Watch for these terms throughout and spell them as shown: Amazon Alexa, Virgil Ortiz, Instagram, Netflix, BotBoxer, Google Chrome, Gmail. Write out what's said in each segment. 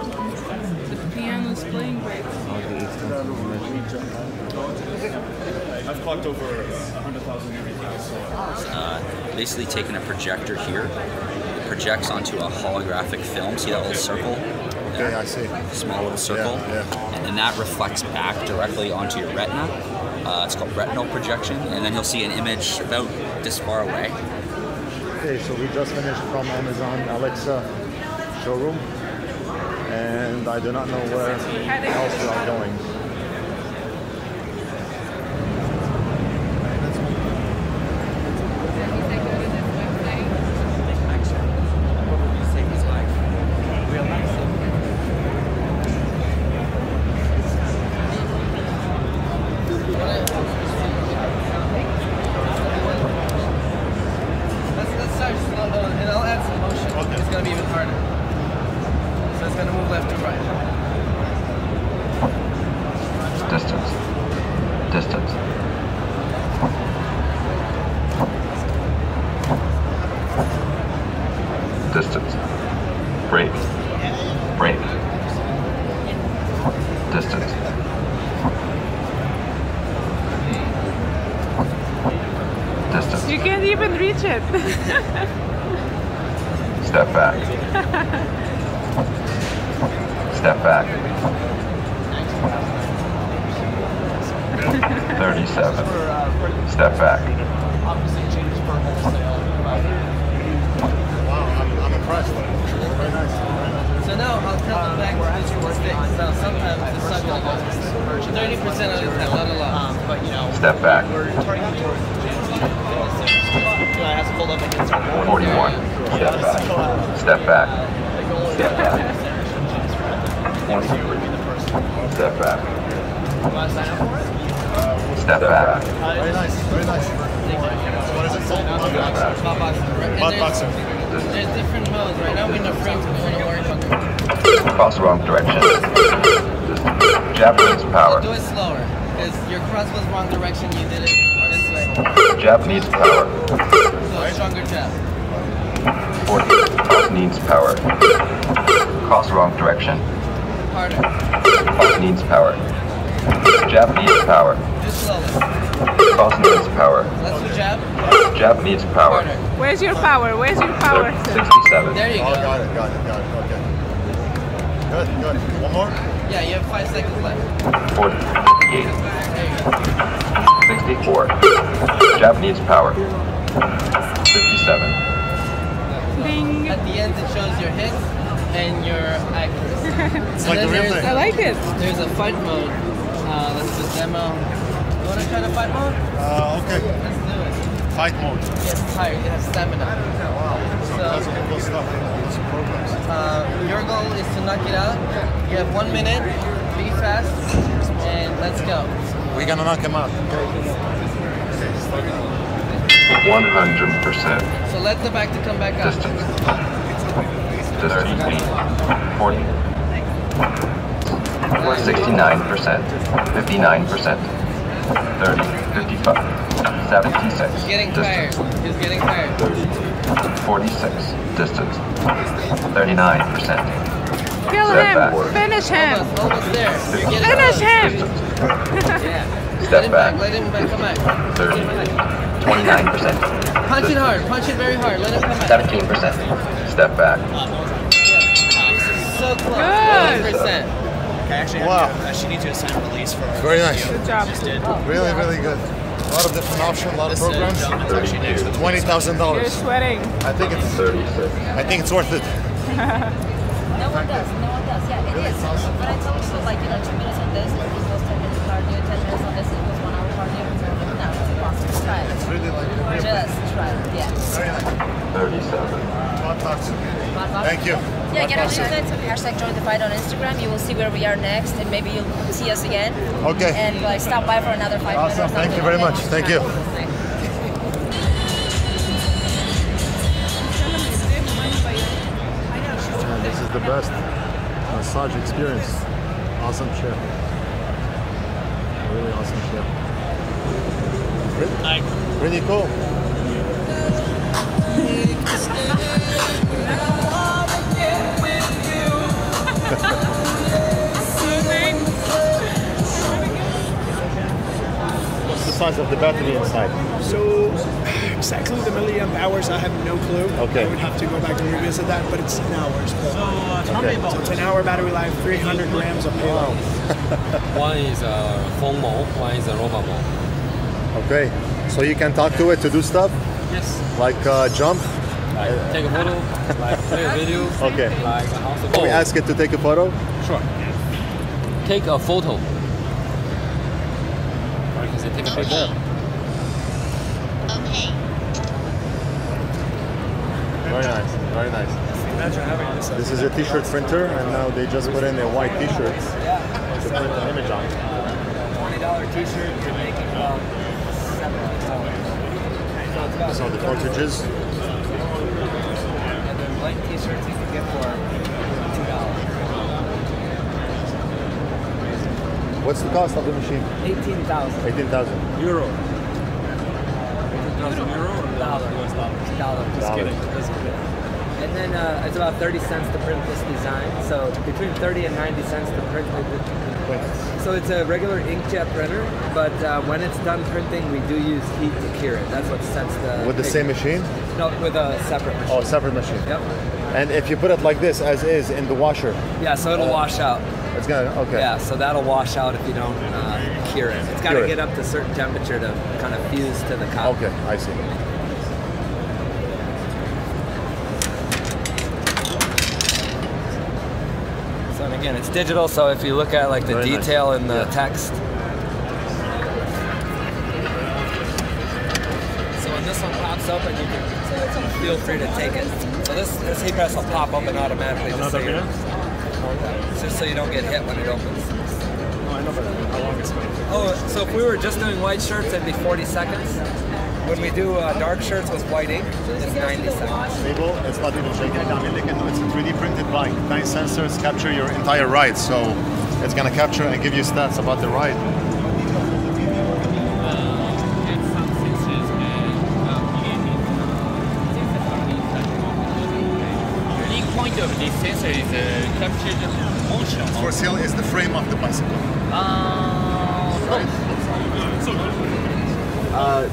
The piano's playing great. I've clocked over 100,000 everything. Basically taking a projector here. It projects onto a holographic film. See that little circle? Okay, I see. Small little circle. Yeah, yeah. And then that reflects back directly onto your retina. It's called retinal projection. And then you'll see an image about this far away. Okay, so we just finished from Amazon Alexa showroom. And I do not know where else we are going. Distance. Break. Break. Distance. Distance. You can't even reach it. Step back. Step back. 37. Step back. So now I'll tell them back to this mistake. Now sometimes it's not going to go 30% of the time, not a lot. But you know, step back. We're turning towards the gym. I have to hold up against 41. Step back. Step back. Step back. Step back. Step back. Very nice. Very nice. What is it called? BotBoxer. There's different modes. Right now we're in the front and we're going to work on. Cross wrong direction. Japanese power. So do it slower, because your cross was wrong direction, you did it this way. Japanese power. So stronger jab. 40. Needs power. Cross wrong direction. Harder. Needs power. Japanese power. Just slower. Cross needs power. Let's do jab. Jab needs power. Where's your power? Where's your power? 67. There you go. Oh, got it, got it, got it. Okay. Good, good. One more? Yeah, you have 5 seconds left. 48. 64. Jab needs power. 57. Bing. At the end, it shows your hits and your accuracy. It's like the real thing. I like it. There's a fight mode. Let's do demo. You want to try the fight mode? Okay. Let's do it. Fight mode. Yes, tired. You have stamina. Wow. So, that's cool stuff. It's a program. Your goal is to knock it out. You have 1 minute. Be fast. And let's go. We're going to knock him out. 100%. So let the back to come back up. Distance. 30 feet. 40. 69%. 59%. 30, 55, 76. He's getting tired. He's getting tired. 46. Distance. 39%. Kill him. Back. Finish him. Almost there. Finish him. Yeah. Step back. Let him back. Come back. 30. 29%. Punch it hard. Punch it very hard. Let him come back. 17%. Step back. So close. Good. 1%. I actually actually need to assign release for our video. Good job. Just did. Really, really good. A lot of different options, a lot of programs. $20,000. You're sweating. I think it's 36. I think it's worth it. No one does. Yeah, it really is. Awesome. But I told you, like, you know, 2 minutes on this, it was 10 minutes cardio, 10 minutes on this, it was 1 hour cardio. No, it's impossible. Try it. It's really like a just try it. Yeah. Very nice. 37. Thank you. Yeah, get on YouTube, #jointhefight on Instagram. You will see where we are next, and maybe you'll see us again. Okay. And like stop by for another 5 minutes. Awesome. Thank you very much. Thank you. This is the best massage experience. Awesome chair. Really awesome chair. Really cool. Ha ha ha. hours of the battery inside? So exactly the milliamp hours, I have no clue. Okay. I would have to go back and revisit that, but it's in hours. So it's an hour battery life, 300 grams of payload. One is phone mode, one is a robot mode. Okay, so you can talk to it to do stuff? Yes. Like jump? Like take a photo, like play a video. Okay. Like a house of. Can we ask it to take a photo? Sure. Take a photo. Or you can say take a picture. Okay. Very nice. Very nice. Imagine having this. This is a T-shirt printer, and now they just put in a white T-shirt to print an image on. $20 T-shirt to make it $7. So the cartridges. Blank T-shirts you can get for $2. What's the cost of the machine? 18,000. 18,000 euro. 18,000 euro or US dollars? Dollar. Just kidding. And then it's about 30 cents to print this design. So between 30 and 90 cents to print it. So it's a regular inkjet printer, but when it's done printing, we do use heat to cure it. That's what sets the. With the same machine? No, with a separate machine. Oh, separate machine. Yep. And if you put it like this, as is, in the washer. Yeah, so it'll wash out. It's gonna, okay. Yeah, so that'll wash out if you don't cure it. It's got to get up to a certain temperature to kind of fuse to the copper. Okay, I see. So and again, it's digital. So if you look at like the detail in the text. So when this one pops open, you can. Feel free to take it. So this heat press will pop open automatically. Just so you don't get hit when it opens. Oh, I know, but how long is it? Oh, so if we were just doing white shirts, it'd be 40 seconds. When we do dark shirts with white ink, it's 90 seconds. Stable. It's not even shaking. I mean, it's a 3D printed bike. 9 sensors capture your entire ride, so it's gonna capture and give you stats about the ride. This sensor is captured motion. For sale is the frame of the bicycle. Right.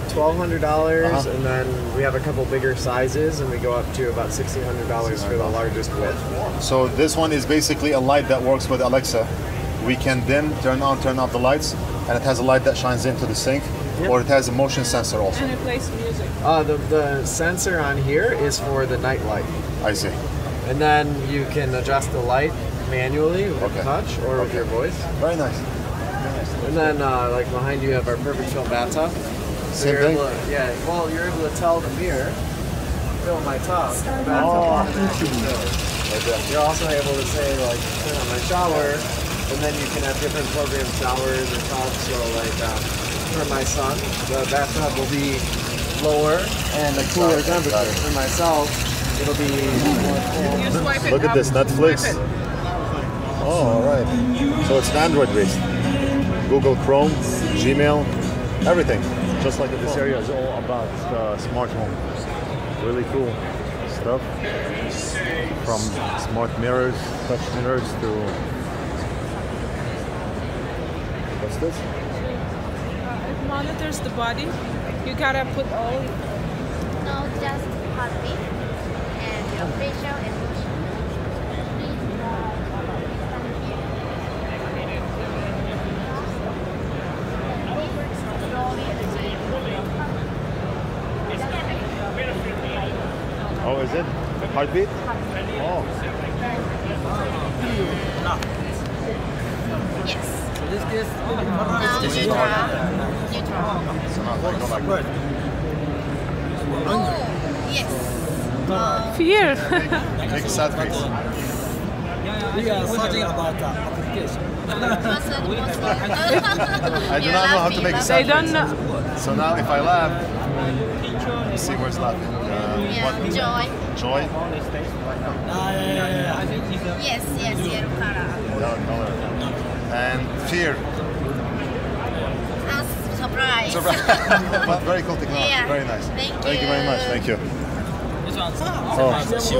$1,200, and then we have a couple bigger sizes, and we go up to about $1,600 for the largest width. So this one is basically a light that works with Alexa. We can dim, turn on, turn off the lights, and it has a light that shines into the sink. Yep. Or it has a motion sensor also. And it plays music. The sensor on here is for the night light. I see. And then you can adjust the light manually with touch or with your voice. Very nice. And then like behind you have our perfect film bathtub. So you're able to, well, you're able to tell the mirror, fill my tub. You're also able to say like, turn on my shower, and then you can have different programmed showers or tubs. So like for my son, the bathtub will be lower and a cooler temperature. For myself, it'll be. Look at this, Netflix. Oh, all right. So it's Android based. Google Chrome, Gmail, everything. Just like this area is all about smart home. Really cool stuff. From smart mirrors, touch mirrors to. What's this? It monitors the body. You gotta put all. No, just heartbeat. Oh, is it? Heartbeat? Oh. Yes. Fear. Big sad face. We are talking about application. I do not know how to make a sad face. So now if I laugh, you see where's laughing. Joy. Yes. And fear. Surprise. But very cool technology. Very nice. Thank you very much. Thank you. 这样子，好，谢谢。